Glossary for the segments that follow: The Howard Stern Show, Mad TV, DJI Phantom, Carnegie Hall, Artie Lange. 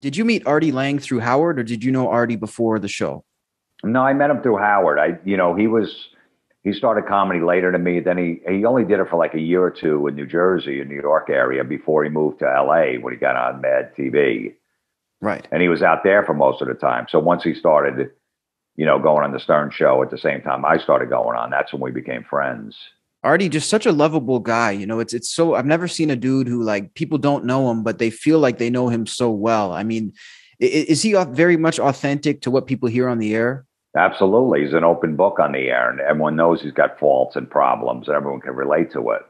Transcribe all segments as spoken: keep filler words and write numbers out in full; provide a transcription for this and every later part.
Did you meet Artie Lange through Howard, or did you know Artie before the show? No, I met him through Howard. I, you know, he was, he started comedy later than me. Then he, he only did it for like a year or two in New Jersey and New York area before he moved to L A when he got on Mad T V. Right. And he was out there for most of the time. So once he started, you know, going on the Stern Show at the same time I started going on, that's when we became friends. Artie, just such a lovable guy. You know, it's, it's so, I've never seen a dude who, like, people don't know him, but they feel like they know him so well. I mean, is he very much authentic to what people hear on the air? Absolutely. He's an open book on the air, and everyone knows he's got faults and problems, and everyone can relate to it.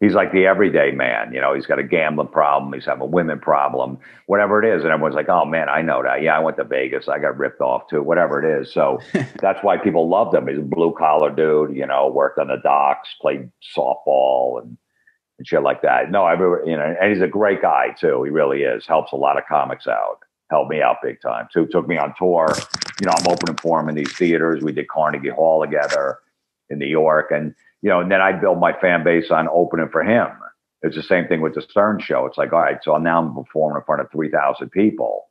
He's like the everyday man. You know, he's got a gambling problem. He's having a women problem, whatever it is. And everyone's like, oh, man, I know that. Yeah, I went to Vegas. I got ripped off, too, whatever it is. So that's why people loved him. He's a blue collar dude, you know, worked on the docks, played softball and, and shit like that. No, I remember, you know, and he's a great guy, too. He really is. Helps a lot of comics out. Helped me out big time, too. Took me on tour. You know, I'm opening for him in these theaters. We did Carnegie Hall together in New York. And, you know, and then I build my fan base on opening for him. It's the same thing with the Stern Show. It's like, all right, so now I'm performing in front of three thousand people.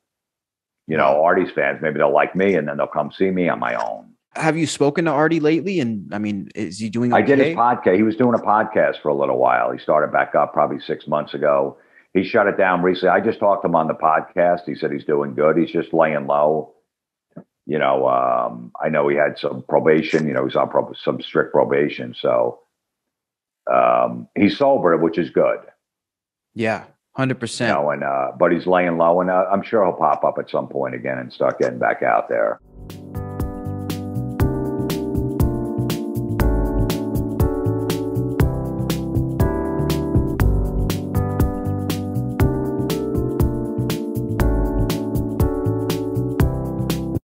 You know, Artie's fans, maybe they'll like me, and then they'll come see me on my own. Have you spoken to Artie lately? And I mean, is he doing okay? I did his podcast. He was doing a podcast for a little while. He started back up probably six months ago. He shut it down recently. I just talked to him on the podcast. He said he's doing good. He's just laying low. You know, um, I know he had some probation, you know, he's on prob some strict probation. So um, he's sober, which is good. Yeah, one hundred percent. You know, and, uh, but he's laying low, and uh, I'm sure he'll pop up at some point again and start getting back out there.